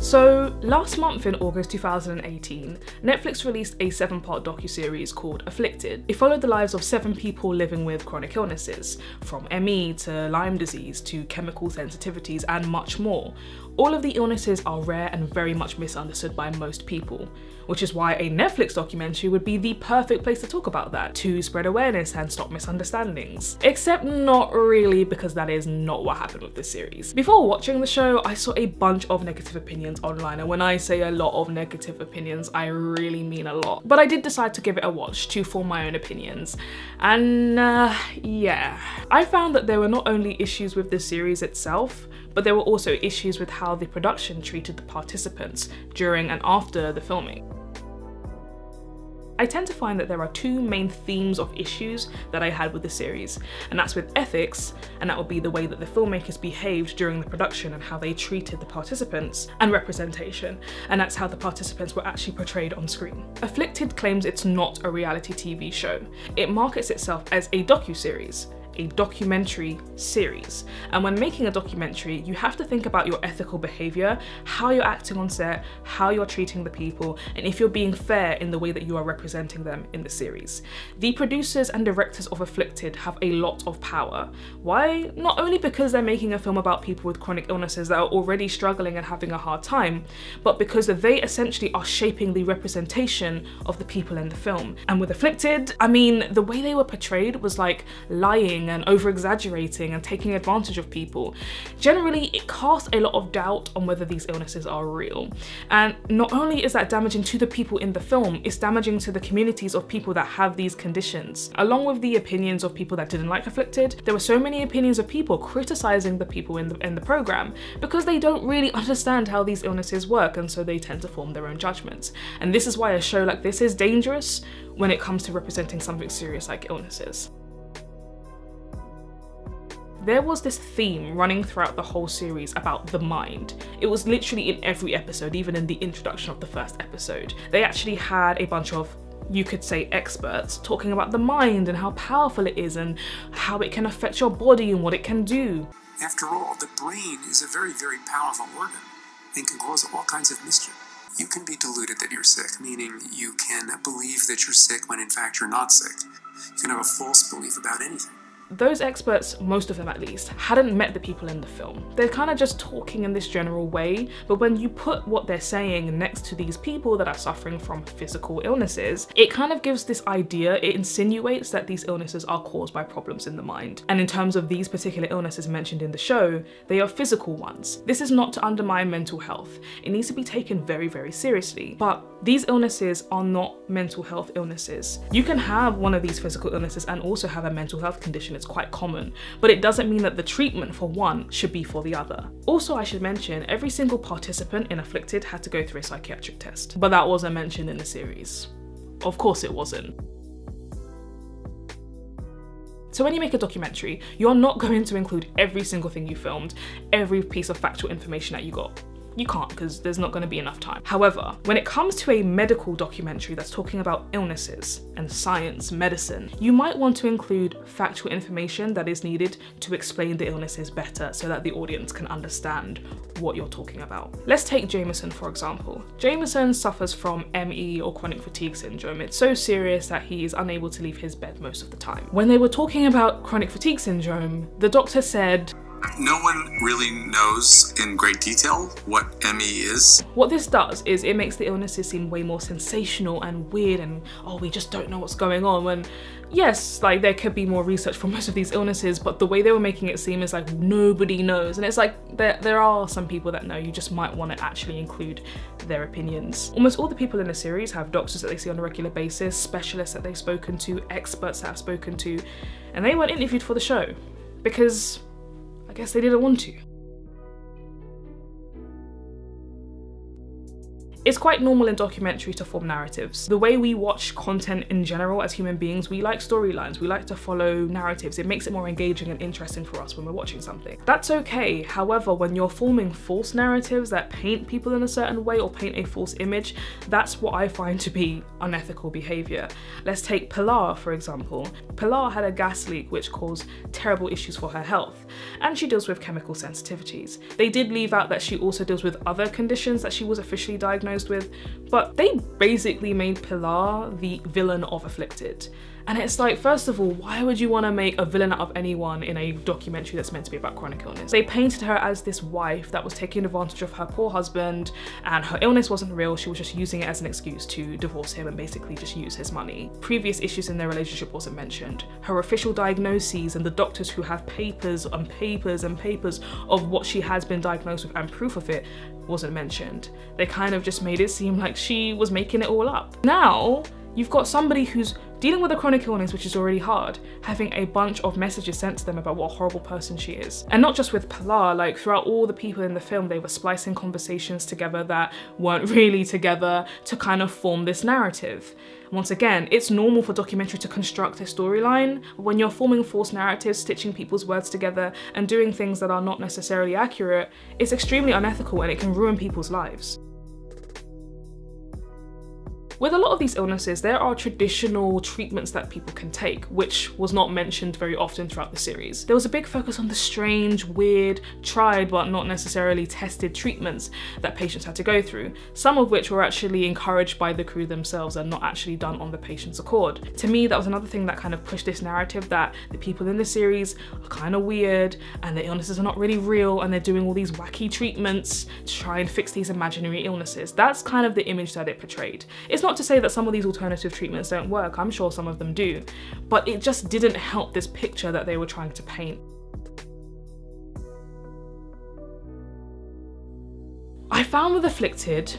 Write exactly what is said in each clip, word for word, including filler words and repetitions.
So last month in August two thousand eighteen, Netflix released a seven-part docuseries called Afflicted. It followed the lives of seven people living with chronic illnesses, from M E to Lyme disease to chemical sensitivities and much more. All of the illnesses are rare and very much misunderstood by most people, which is why a Netflix documentary would be the perfect place to talk about that, to spread awareness and stop misunderstandings. Except not really, because that is not what happened with this series. Before watching the show, I saw a bunch of negative opinions online, and when I say a lot of negative opinions, I really mean a lot. But I did decide to give it a watch to form my own opinions, and uh, yeah. I found that there were not only issues with the series itself, but there were also issues with how the production treated the participants during and after the filming. I tend to find that there are two main themes of issues that I had with the series, and that's with ethics, and that would be the way that the filmmakers behaved during the production and how they treated the participants, and representation, and that's how the participants were actually portrayed on screen. Afflicted claims it's not a reality T V show. It markets itself as a docu-series. A documentary series. And when making a documentary, you have to think about your ethical behavior, how you're acting on set, how you're treating the people, and if you're being fair in the way that you are representing them in the series. The producers and directors of Afflicted have a lot of power. Why? Not only because they're making a film about people with chronic illnesses that are already struggling and having a hard time, but because they essentially are shaping the representation of the people in the film. And with Afflicted, I mean, the way they were portrayed was like lying and over-exaggerating and taking advantage of people. Generally, it casts a lot of doubt on whether these illnesses are real. And not only is that damaging to the people in the film, it's damaging to the communities of people that have these conditions. Along with the opinions of people that didn't like Afflicted, there were so many opinions of people criticizing the people in the, in the program because they don't really understand how these illnesses work, and so they tend to form their own judgments. And this is why a show like this is dangerous when it comes to representing something serious like illnesses. There was this theme running throughout the whole series about the mind. It was literally in every episode, even in the introduction of the first episode. They actually had a bunch of, you could say, experts talking about the mind and how powerful it is and how it can affect your body and what it can do. After all, the brain is a very, very powerful organ and can cause all kinds of mischief. You can be deluded that you're sick, meaning you can believe that you're sick when in fact you're not sick. You can have a false belief about anything. Those experts, most of them at least, hadn't met the people in the film. They're kind of just talking in this general way, but when you put what they're saying next to these people that are suffering from physical illnesses, it kind of gives this idea, it insinuates that these illnesses are caused by problems in the mind. And in terms of these particular illnesses mentioned in the show, they are physical ones. This is not to undermine mental health. It needs to be taken very, very seriously. But these illnesses are not mental health illnesses. You can have one of these physical illnesses and also have a mental health condition. It's quite common, but it doesn't mean that the treatment for one should be for the other. Also, I should mention every single participant in Afflicted had to go through a psychiatric test, but that wasn't mentioned in the series. Of course it wasn't. So when you make a documentary, you're not going to include every single thing you filmed, every piece of factual information that you got. You can't, because there's not going to be enough time. However, when it comes to a medical documentary that's talking about illnesses and science, medicine, you might want to include factual information that is needed to explain the illnesses better so that the audience can understand what you're talking about. Let's take Jameson, for example. Jameson suffers from M E or Chronic Fatigue Syndrome. It's so serious that he is unable to leave his bed most of the time. When they were talking about Chronic Fatigue Syndrome, the doctor said, "No one really knows in great detail what M E is." What this does is it makes the illnesses seem way more sensational and weird and, oh, we just don't know what's going on. When, yes, like there could be more research for most of these illnesses, but the way they were making it seem is like nobody knows. And it's like, there, there are some people that know, you just might want to actually include their opinions. Almost all the people in the series have doctors that they see on a regular basis, specialists that they've spoken to, experts that have spoken to, and they weren't interviewed for the show because I guess they didn't want to. It's quite normal in documentary to form narratives. The way we watch content in general as human beings, we like storylines, we like to follow narratives. It makes it more engaging and interesting for us when we're watching something. That's okay. However, when you're forming false narratives that paint people in a certain way or paint a false image, that's what I find to be unethical behavior. Let's take Pilar, for example. Pilar had a gas leak which caused terrible issues for her health, and she deals with chemical sensitivities. They did leave out that she also deals with other conditions that she was officially diagnosed with, but they basically made Pilar the villain of Afflicted. And it's like, first of all, why would you want to make a villain out of anyone in a documentary that's meant to be about chronic illness? They painted her as this wife that was taking advantage of her poor husband, and her illness wasn't real, she was just using it as an excuse to divorce him and basically just use his money. Previous issues in their relationship wasn't mentioned. Her official diagnoses and the doctors who have papers and papers and papers of what she has been diagnosed with and proof of it wasn't mentioned. They kind of just made it seem like she was making it all up. Now, you've got somebody who's dealing with a chronic illness, which is already hard, having a bunch of messages sent to them about what a horrible person she is. And not just with Pilar, like throughout all the people in the film, they were splicing conversations together that weren't really together to kind of form this narrative. Once again, it's normal for documentary to construct a storyline. When you're forming false narratives, stitching people's words together and doing things that are not necessarily accurate, it's extremely unethical and it can ruin people's lives. With a lot of these illnesses, there are traditional treatments that people can take, which was not mentioned very often throughout the series. There was a big focus on the strange, weird, tried but not necessarily tested treatments that patients had to go through, some of which were actually encouraged by the crew themselves and not actually done on the patient's accord. To me, that was another thing that kind of pushed this narrative that the people in the series are kind of weird and the illnesses are not really real and they're doing all these wacky treatments to try and fix these imaginary illnesses. That's kind of the image that it portrayed. It's not Not to say that some of these alternative treatments don't work, I'm sure some of them do, but it just didn't help this picture that they were trying to paint. I found with Afflicted,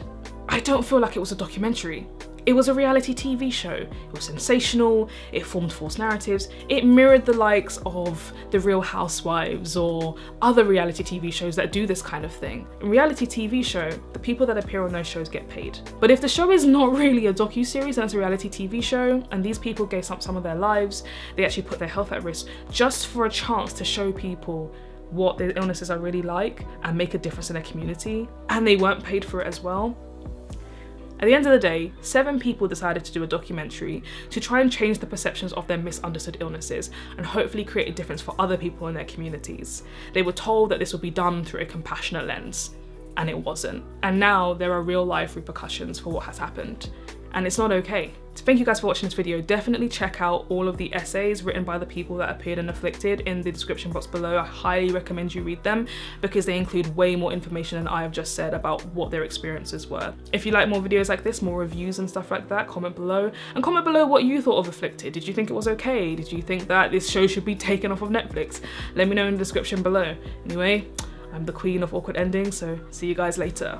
I don't feel like it was a documentary. It was a reality T V show. It was sensational, it formed false narratives, it mirrored the likes of The Real Housewives or other reality T V shows that do this kind of thing. In reality T V show, the people that appear on those shows get paid. But if the show is not really a docu-series and it's a reality T V show, and these people gave up some of their lives, they actually put their health at risk just for a chance to show people what their illnesses are really like and make a difference in their community, and they weren't paid for it as well. At the end of the day, seven people decided to do a documentary to try and change the perceptions of their misunderstood illnesses and hopefully create a difference for other people in their communities. They were told that this would be done through a compassionate lens, and it wasn't. And now there are real life repercussions for what has happened, and it's not okay. Thank you guys for watching this video. Definitely check out all of the essays written by the people that appeared in Afflicted in the description box below. I highly recommend you read them because they include way more information than I have just said about what their experiences were. If you like more videos like this, more reviews and stuff like that, comment below. And comment below what you thought of Afflicted. Did you think it was okay? Did you think that this show should be taken off of Netflix? Let me know in the description below. Anyway, I'm the queen of awkward endings, so see you guys later.